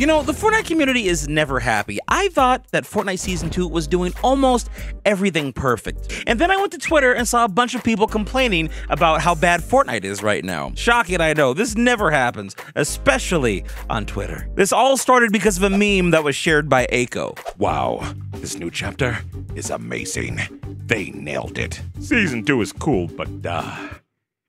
You know, the Fortnite community is never happy. I thought that Fortnite Season 2 was doing almost everything perfect. And then I went to Twitter and saw a bunch of people complaining about how bad Fortnite is right now. Shocking, I know. This never happens, especially on Twitter. This all started because of a meme that was shared by Aiko. Wow, this new chapter is amazing. They nailed it. Season 2 is cool, but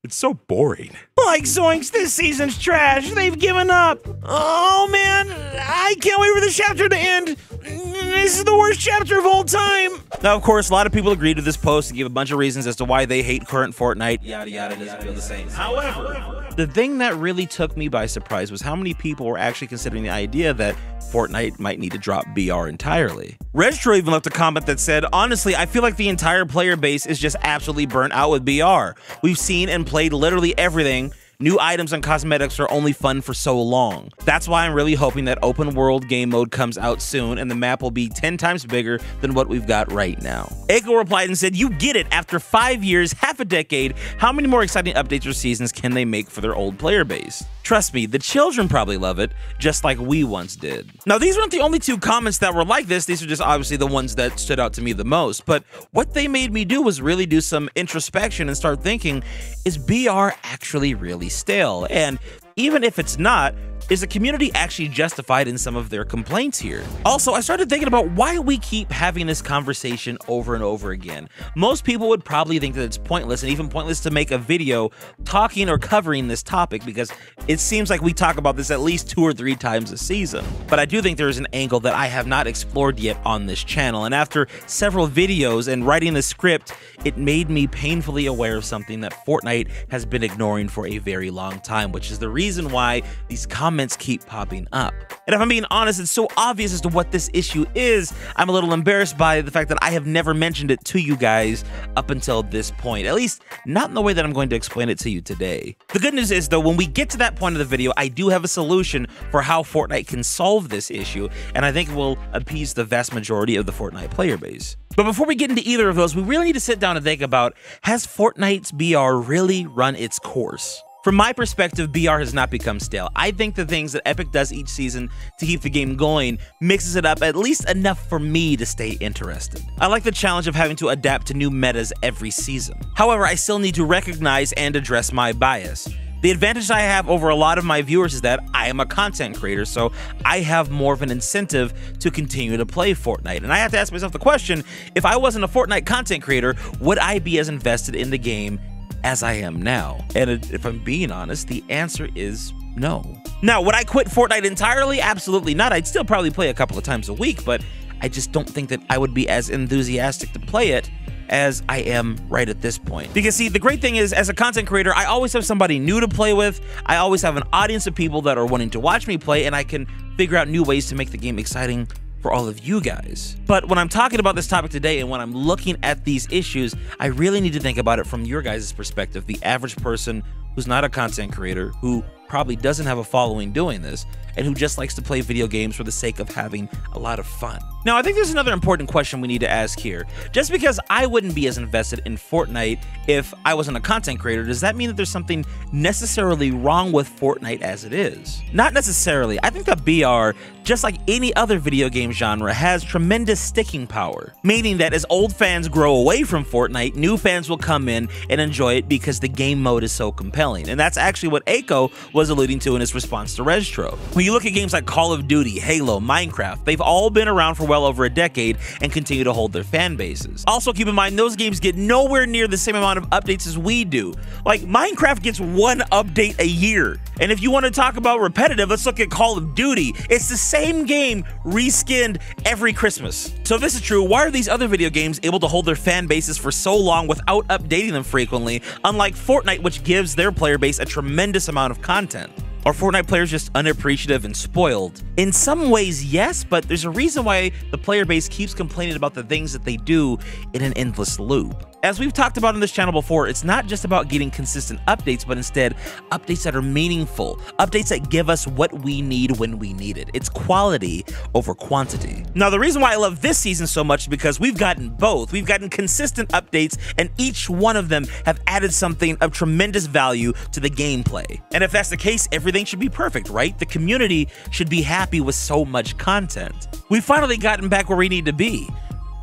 it's so boring. Like zoinks, this season's trash. They've given up. Oh man, I can't wait for this chapter to end. This is the worst chapter of all time. Now, of course, a lot of people agreed to this post and gave a bunch of reasons as to why they hate current Fortnite. Yada yada doesn't feel the same. However, the thing that really took me by surprise was how many people were actually considering the idea that Fortnite might need to drop BR entirely. Restro even left a comment that said, honestly, I feel like the entire player base is just absolutely burnt out with BR. We've seen and played literally everything. New items and cosmetics are only fun for so long. That's why I'm really hoping that open world game mode comes out soon and the map will be 10 times bigger than what we've got right now. Echo replied and said, you get it, after 5 years, half a decade, how many more exciting updates or seasons can they make for their old player base? Trust me, the children probably love it, just like we once did. Now, these weren't the only two comments that were like this. These are just obviously the ones that stood out to me the most, but what they made me do was really do some introspection and start thinking, is BR actually really stale? And even if it's not, is the community actually justified in some of their complaints here? Also, I started thinking about why we keep having this conversation over and over again. Most people would probably think that it's pointless and even pointless to make a video talking or covering this topic because it seems like we talk about this at least 2 or 3 times a season. But I do think there is an angle that I have not explored yet on this channel. And after several videos and writing the script, it made me painfully aware of something that Fortnite has been ignoring for a very long time, which is the reason why these comments keep popping up. And if I'm being honest, it's so obvious as to what this issue is. I'm a little embarrassed by the fact that I have never mentioned it to you guys up until this point, at least not in the way that I'm going to explain it to you today. The good news is though, when we get to that point of the video, I do have a solution for how Fortnite can solve this issue, and I think it will appease the vast majority of the Fortnite player base. But before we get into either of those, we really need to sit down and think about, has Fortnite's BR really run its course? From my perspective, BR has not become stale. I think the things that Epic does each season to keep the game going mixes it up at least enough for me to stay interested. I like the challenge of having to adapt to new metas every season. However, I still need to recognize and address my bias. The advantage I have over a lot of my viewers is that I am a content creator, so I have more of an incentive to continue to play Fortnite. And I have to ask myself the question, if I wasn't a Fortnite content creator, would I be as invested in the game as I am now? And if I'm being honest, the answer is no. Now, would I quit Fortnite entirely? Absolutely not. I'd still probably play a couple of times a week, but I just don't think that I would be as enthusiastic to play it as I am right at this point. Because see, the great thing is, as a content creator, I always have somebody new to play with. I always have an audience of people that are wanting to watch me play, and I can figure out new ways to make the game exciting for all of you guys. But when I'm talking about this topic today and when I'm looking at these issues, I really need to think about it from your guys' perspective, the average person who's not a content creator, who probably doesn't have a following doing this, and who just likes to play video games for the sake of having a lot of fun. Now, I think there's another important question we need to ask here. Just because I wouldn't be as invested in Fortnite if I wasn't a content creator, does that mean that there's something necessarily wrong with Fortnite as it is? Not necessarily. I think that BR, just like any other video game genre, has tremendous sticking power, meaning that as old fans grow away from Fortnite, new fans will come in and enjoy it because the game mode is so compelling. And that's actually what Aiko was alluding to in his response to Restro. When you look at games like Call of Duty, Halo, Minecraft, they've all been around for well over a decade and continue to hold their fan bases. Also keep in mind, those games get nowhere near the same amount of updates as we do. Like Minecraft gets 1 update a year. And if you want to talk about repetitive, let's look at Call of Duty. It's the same game reskinned every Christmas. So if this is true, why are these other video games able to hold their fan bases for so long without updating them frequently, unlike Fortnite, which gives their player base a tremendous amount of content? Are Fortnite players just unappreciative and spoiled? In some ways, yes, but there's a reason why the player base keeps complaining about the things that they do in an endless loop. As we've talked about on this channel before, it's not just about getting consistent updates, but instead updates that are meaningful, updates that give us what we need when we need it. It's quality over quantity. Now, the reason why I love this season so much is because we've gotten both. We've gotten consistent updates, and each one of them have added something of tremendous value to the gameplay. And if that's the case, everything should be perfect, right? The community should be happy with so much content. We've finally gotten back where we need to be,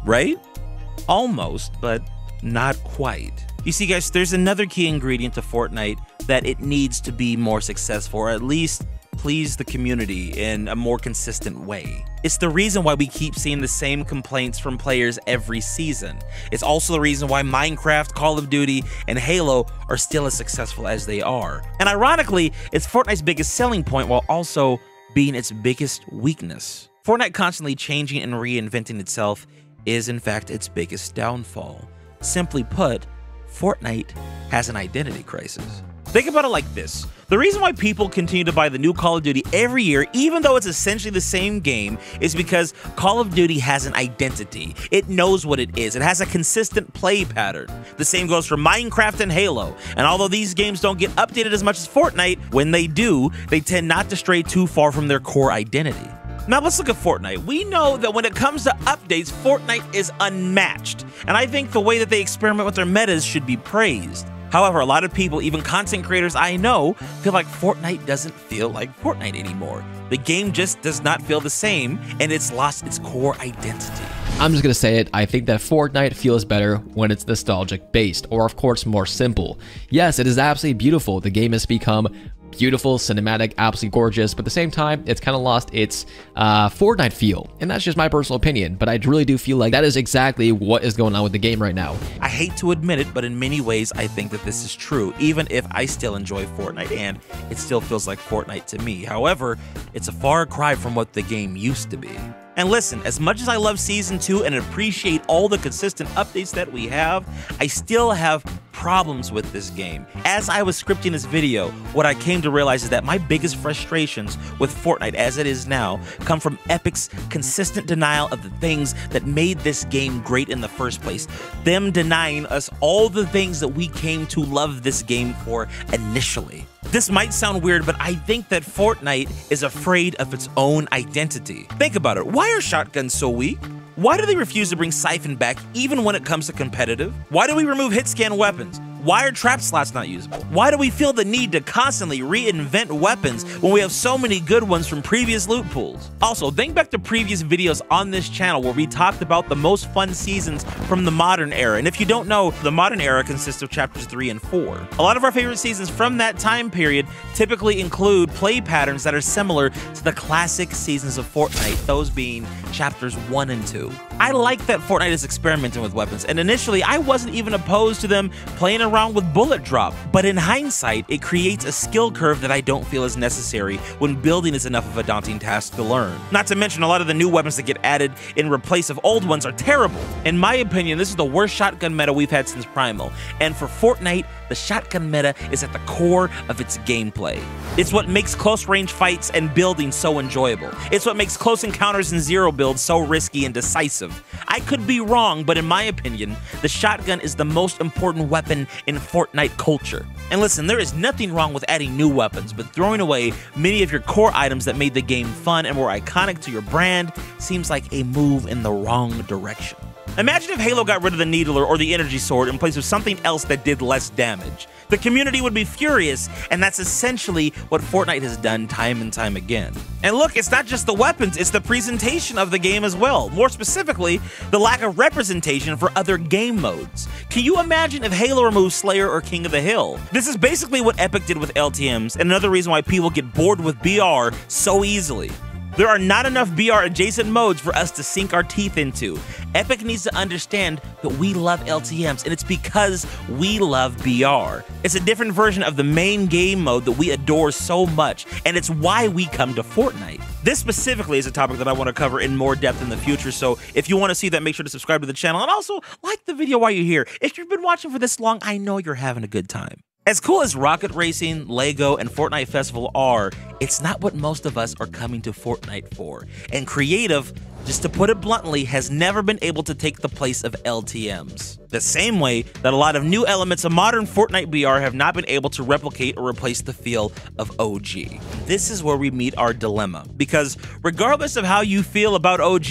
right? Almost, but not quite. You see, guys, there's another key ingredient to Fortnite that it needs to be more successful, or at least please the community in a more consistent way. It's the reason why we keep seeing the same complaints from players every season. It's also the reason why Minecraft, Call of Duty, and Halo are still as successful as they are. And ironically, it's Fortnite's biggest selling point while also being its biggest weakness. Fortnite constantly changing and reinventing itself is in fact its biggest downfall. Simply put, Fortnite has an identity crisis. Think about it like this. The reason why people continue to buy the new Call of Duty every year, even though it's essentially the same game, is because Call of Duty has an identity. It knows what it is. It has a consistent play pattern. The same goes for Minecraft and Halo. And although these games don't get updated as much as Fortnite, when they do, they tend not to stray too far from their core identity. Now let's look at Fortnite. We know that when it comes to updates, Fortnite is unmatched. And I think the way that they experiment with their metas should be praised. However, a lot of people, even content creators I know, feel like Fortnite doesn't feel like Fortnite anymore. The game just does not feel the same, and it's lost its core identity. I'm just gonna say it, I think that Fortnite feels better when it's nostalgic based, or of course more simple. Yes, it is absolutely beautiful. The game has become beautiful, cinematic, absolutely gorgeous, but at the same time, it's kind of lost its Fortnite feel, and that's just my personal opinion, but I really do feel like that is exactly what is going on with the game right now. I hate to admit it, but in many ways, I think that this is true, even if I still enjoy Fortnite, and it still feels like Fortnite to me. However, it's a far cry from what the game used to be. And listen, as much as I love Season 2 and appreciate all the consistent updates that we have, I still have problems with this game. As I was scripting this video, what I came to realize is that my biggest frustrations with Fortnite as it is now come from Epic's consistent denial of the things that made this game great in the first place. Them denying us all the things that we came to love this game for initially. This might sound weird, but I think that Fortnite is afraid of its own identity. Think about it. Why are shotguns so weak? Why do they refuse to bring Siphon back even when it comes to competitive? Why do we remove hit scan weapons? Why are trap slots not usable? Why do we feel the need to constantly reinvent weapons when we have so many good ones from previous loot pools? Also, think back to previous videos on this channel where we talked about the most fun seasons from the modern era. And if you don't know, the modern era consists of chapters 3 and 4. A lot of our favorite seasons from that time period typically include play patterns that are similar to the classic seasons of Fortnite, those being chapters 1 and 2. I like that Fortnite is experimenting with weapons, and initially I wasn't even opposed to them playing around with bullet drop, but in hindsight, it creates a skill curve that I don't feel is necessary when building is enough of a daunting task to learn. Not to mention, a lot of the new weapons that get added in replace of old ones are terrible. In my opinion, this is the worst shotgun meta we've had since Primal, and for Fortnite, the shotgun meta is at the core of its gameplay. It's what makes close-range fights and building so enjoyable. It's what makes close encounters and zero builds so risky and decisive. I could be wrong, but in my opinion, the shotgun is the most important weapon in Fortnite culture. And listen, there is nothing wrong with adding new weapons, but throwing away many of your core items that made the game fun and were iconic to your brand seems like a move in the wrong direction. Imagine if Halo got rid of the needler or the energy sword in place of something else that did less damage. The community would be furious, and that's essentially what Fortnite has done time and time again. And look, it's not just the weapons, it's the presentation of the game as well. More specifically, the lack of representation for other game modes. Can you imagine if Halo removed Slayer or King of the Hill? This is basically what Epic did with LTMs, and another reason why people get bored with BR so easily. There are not enough BR-adjacent modes for us to sink our teeth into. Epic needs to understand that we love LTMs, and it's because we love BR. It's a different version of the main game mode that we adore so much, and it's why we come to Fortnite. This specifically is a topic that I want to cover in more depth in the future, so if you want to see that, make sure to subscribe to the channel, and also like the video while you're here. If you've been watching for this long, I know you're having a good time. As cool as Rocket Racing, LEGO, and Fortnite Festival are, it's not what most of us are coming to Fortnite for. And creative, just to put it bluntly, has never been able to take the place of LTMs. The same way that a lot of new elements of modern Fortnite BR have not been able to replicate or replace the feel of OG. This is where we meet our dilemma, because regardless of how you feel about OG,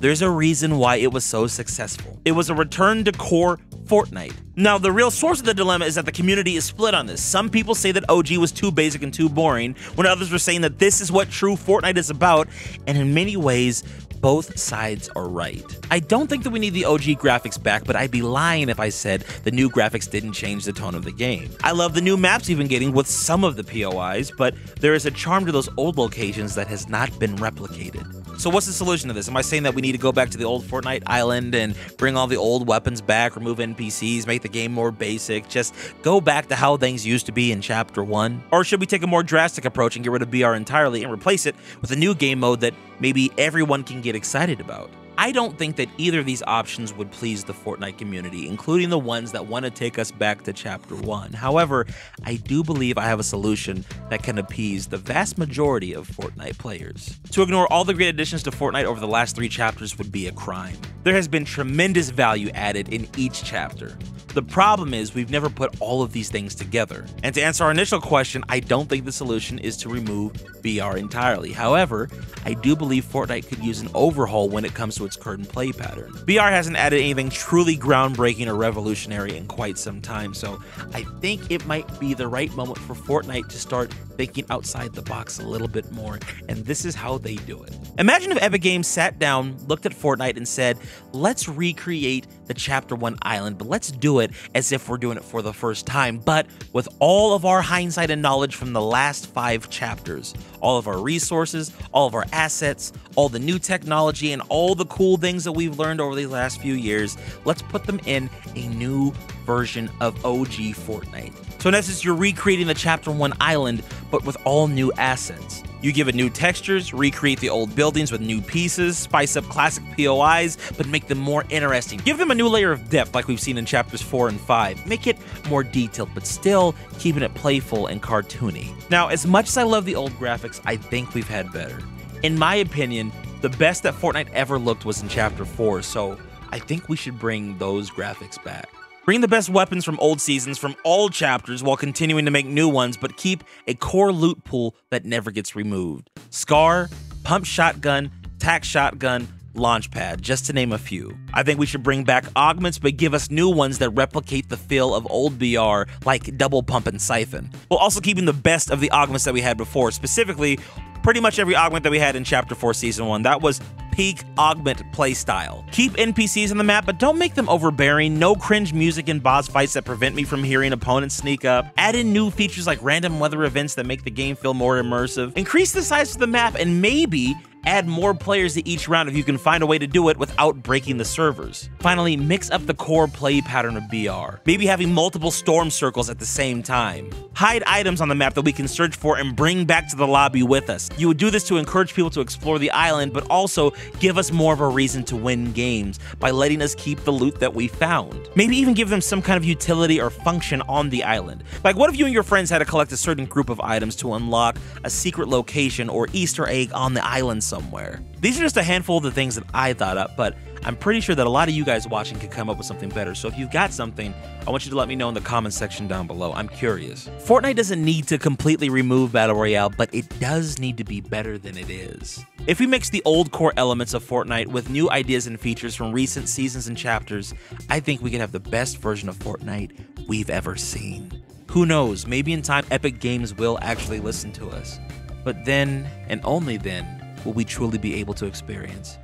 there's a reason why it was so successful. It was a return to core Fortnite. Now, the real source of the dilemma is that the community is split on this. Some people say that OG was too basic and too boring, when others were saying that this is what true Fortnite is about, and in many ways, both sides are right. I don't think that we need the OG graphics back, but I'd be lying if I said the new graphics didn't change the tone of the game. I love the new maps we've been getting with some of the POIs, but there is a charm to those old locations that has not been replicated. So what's the solution to this? Am I saying that we need to go back to the old Fortnite island and bring all the old weapons back, remove NPCs, make the game more basic, just go back to how things used to be in Chapter 1? Or should we take a more drastic approach and get rid of BR entirely and replace it with a new game mode that maybe everyone can get excited about? I don't think that either of these options would please the Fortnite community, including the ones that want to take us back to Chapter 1. However, I do believe I have a solution that can appease the vast majority of Fortnite players. To ignore all the great additions to Fortnite over the last 3 chapters would be a crime. There has been tremendous value added in each chapter. The problem is we've never put all of these things together. And to answer our initial question, I don't think the solution is to remove BR entirely. However, I do believe Fortnite could use an overhaul when it comes to its current play pattern. BR hasn't added anything truly groundbreaking or revolutionary in quite some time, so I think it might be the right moment for Fortnite to start thinking outside the box a little bit more, and this is how they do it. Imagine if Epic Games sat down, looked at Fortnite, and said, let's recreate the Chapter 1 island, but let's do it as if we're doing it for the first time, but with all of our hindsight and knowledge from the last 5 chapters, all of our resources, all of our assets, all the new technology, and all the cool things that we've learned over these last few years, let's put them in a new version of OG Fortnite. So in essence, you're recreating the Chapter 1 island, but with all new assets. You give it new textures, recreate the old buildings with new pieces, spice up classic POIs, but make them more interesting. Give them a new layer of depth like we've seen in Chapters 4 and 5. Make it more detailed, but still keeping it playful and cartoony. Now, as much as I love the old graphics, I think we've had better. In my opinion, the best that Fortnite ever looked was in Chapter 4, so I think we should bring those graphics back. Bring the best weapons from old seasons from all chapters while continuing to make new ones, but keep a core loot pool that never gets removed. Scar, pump shotgun, tac shotgun, launch pad, just to name a few. I think we should bring back augments, but give us new ones that replicate the feel of old BR, like double pump and siphon, while also keeping the best of the augments that we had before, specifically pretty much every augment that we had in Chapter 4 Season 1. That was peak augment playstyle. Keep NPCs on the map, but don't make them overbearing. No cringe music in boss fights that prevent me from hearing opponents sneak up. Add in new features like random weather events that make the game feel more immersive. Increase the size of the map and maybe add more players to each round if you can find a way to do it without breaking the servers. Finally, mix up the core play pattern of BR, maybe having multiple storm circles at the same time. Hide items on the map that we can search for and bring back to the lobby with us. You would do this to encourage people to explore the island, but also give us more of a reason to win games by letting us keep the loot that we found. Maybe even give them some kind of utility or function on the island. Like, what if you and your friends had to collect a certain group of items to unlock a secret location or Easter egg on the island somewhere? These are just a handful of the things that I thought up, but I'm pretty sure that a lot of you guys watching could come up with something better. So if you've got something, I want you to let me know in the comment section down below. I'm curious. Fortnite doesn't need to completely remove Battle Royale, but it does need to be better than it is. If we mix the old core elements of Fortnite with new ideas and features from recent seasons and chapters, I think we could have the best version of Fortnite we've ever seen. Who knows, maybe in time Epic Games will actually listen to us. But then, and only then, will we truly be able to experience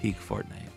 peak Fortnite.